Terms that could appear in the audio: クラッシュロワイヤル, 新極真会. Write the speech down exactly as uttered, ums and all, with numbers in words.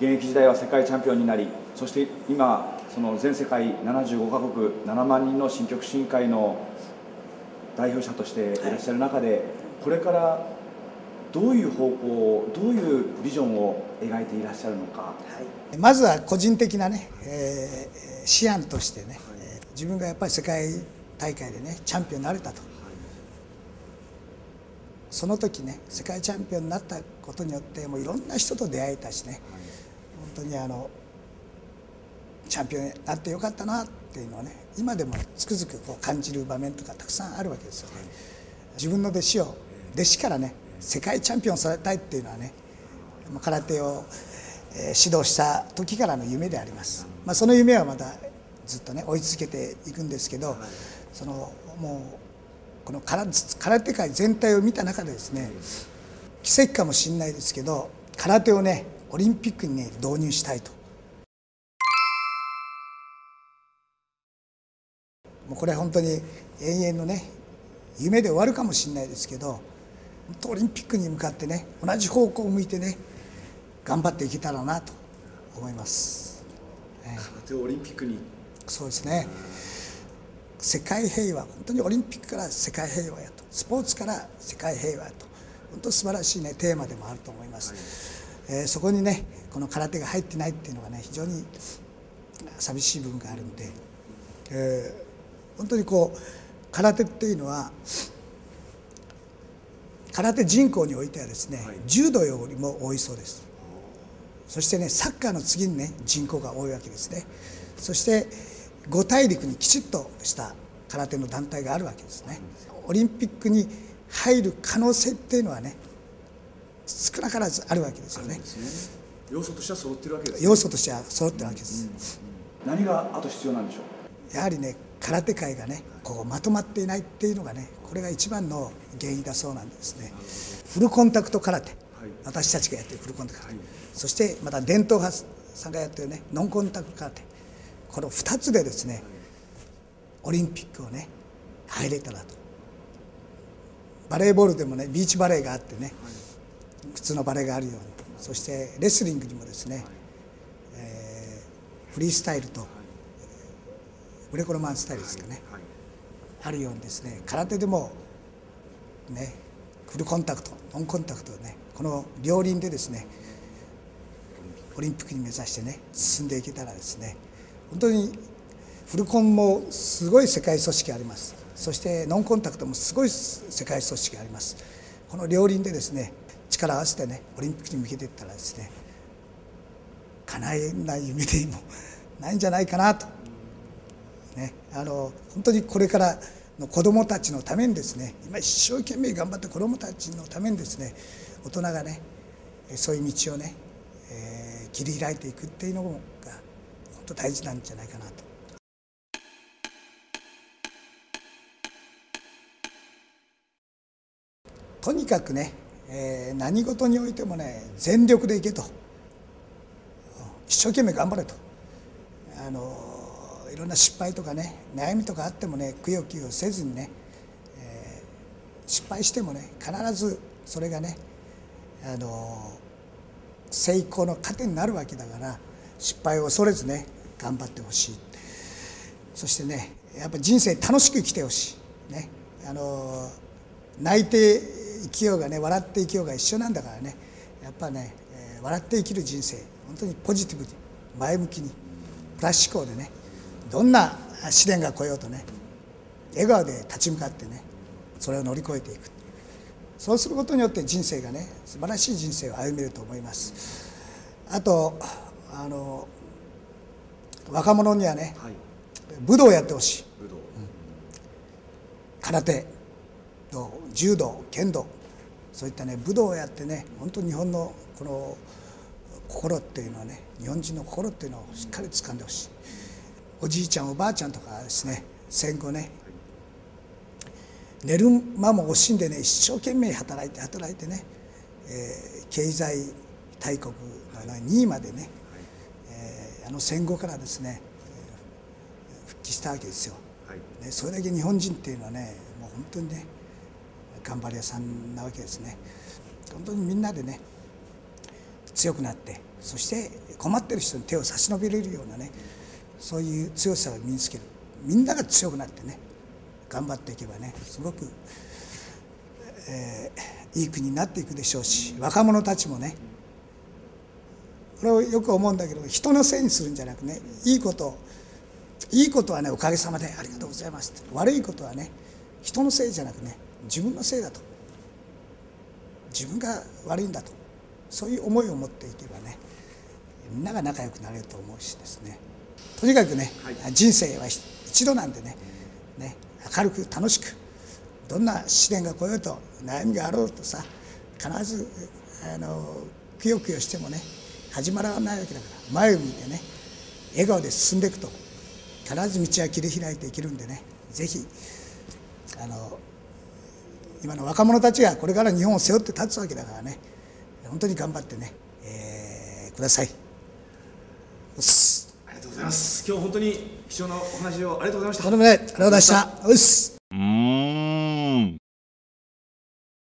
現役時代は世界チャンピオンになり、そして今、その全世界ななじゅうごかこく、ななまんにんの新極真会の代表者としていらっしゃる中で、これからどういう方向を、どういうビジョンを描いていらっしゃるのか、はい、まずは個人的なね、えー、思案としてね、はい、自分がやっぱり世界大会でね、チャンピオンになれたと。その時ね、世界チャンピオンになったことによってもういろんな人と出会えたしね、はい、本当にあのチャンピオンになってよかったなっていうのをね、今でもつくづくこう感じる場面とかたくさんあるわけですよね。はい、自分の弟子を弟子からね世界チャンピオンされたいっていうのはね、空手を指導した時からの夢であります。まあ、その夢はまたずっとね追い続けていくんですけど、はい、そのもうこの空手界全体を見た中でですね、奇跡かもしれないですけど、空手をねオリンピックに、ね、導入したいと。もうこれは本当に永遠のね夢で終わるかもしれないですけど、本当オリンピックに向かってね同じ方向を向いてね頑張っていけたらなと思います。空手をオリンピックに。そうですね。世界平和、本当にオリンピックから世界平和やと、スポーツから世界平和やと、本当素晴らしい、ね、テーマでもあると思います、はい、えー、そこにねこの空手が入ってないっていうのがね非常に寂しい部分があるので、えー、本当にこう空手っていうのは空手人口においてはですね、はい、柔道よりも多いそうです。そしてねサッカーの次にね人口が多いわけですね。そして五大陸にきちっとした空手の団体があるわけですね。オリンピックに入る可能性っていうのはね少なからずあるわけですよね。要素としては揃ってるわけですね。要素としては揃ってるわけです。何があと必要なんでしょう。やはりね空手界がねここまとまっていないっていうのがねこれが一番の原因だそうなんですね。フルコンタクト空手、はい、私たちがやっているフルコンタクト、はい、そしてまた伝統派さんがやっているねノンコンタクト空手。このふたつでですねオリンピックをね入れたらと。バレーボールでもねビーチバレーがあってね普通のバレーがあるように、そしてレスリングにもですね、えー、フリースタイルとグレコロマンスタイルですかねあるようにですね、空手でもねフルコンタクトノンコンタクトをねこの両輪でですねオリンピックに目指してね進んでいけたらですね、本当にフルコンもすごい世界組織があります。そしてノンコンタクトもすごい世界組織があります。この両輪でですね力を合わせてねオリンピックに向けていったらですね叶えない夢でもないんじゃないかなと、ね、あの本当にこれからの子どもたちのためにですね今一生懸命頑張った子どもたちのためにですね大人がねそういう道をね、えー、切り開いていくっていうのも大事なんじゃないかなと。とにかくね、えー、何事においてもね全力でいけと、一生懸命頑張れと、あのいろんな失敗とかね悩みとかあってもねくよくよせずにね、えー、失敗してもね必ずそれがねあの成功の糧になるわけだから失敗を恐れずね頑張ってほしい。そしてねやっぱり人生楽しく生きてほしい、ね、あの泣いて生きようがね笑って生きようが一緒なんだからね、やっぱね、えー、笑って生きる人生本当にポジティブに前向きにプラス思考でねどんな試練が来ようとね笑顔で立ち向かってねそれを乗り越えていく。そうすることによって人生がね素晴らしい人生を歩めると思います。あとあの若者にはね、はい、武道をやってほしい。武道、うん、空手、柔道、剣道、そういったね武道をやってね本当に日本のこの心っていうのはね日本人の心っていうのをしっかり掴んでほしい。おじいちゃんおばあちゃんとかですね戦後ね、はい、寝る間も惜しんでね一生懸命働いて働いてね、えー、経済大国のにいまでね、はい、あの戦後からですね復帰したわけですよ、はい、ね、それだけ日本人っていうのはねもう本当にね頑張り屋さんなわけですね。本当にみんなでね強くなって、そして困ってる人に手を差し伸べれるようなね、そういう強さを身につける、みんなが強くなってね、頑張っていけばね、すごく、えー、いい国になっていくでしょうし、若者たちもね、これをよく思うんだけど、人のせいにするんじゃなくね、いいこといいことはね、おかげさまでありがとうございますって、悪いことはね、人のせいじゃなくね、自分のせいだと、自分が悪いんだと、そういう思いを持っていけばね、みんなが仲良くなれると思うしですね、とにかくね、はい、人生は一度なんでね、ね、明るく楽しく、どんな試練が来ようと、悩みがあろうとさ、必ずあのくよくよしてもね始まらないわけだから、前を見てね、笑顔で進んでいくと必ず道は切り開いていけるんでね、ぜひあの今の若者たちがこれから日本を背負って立つわけだからね、本当に頑張ってね、えー、ください。ありがとうございます。今日本当に貴重なお話をありがとうございました。とんでもない。ありがとうございました。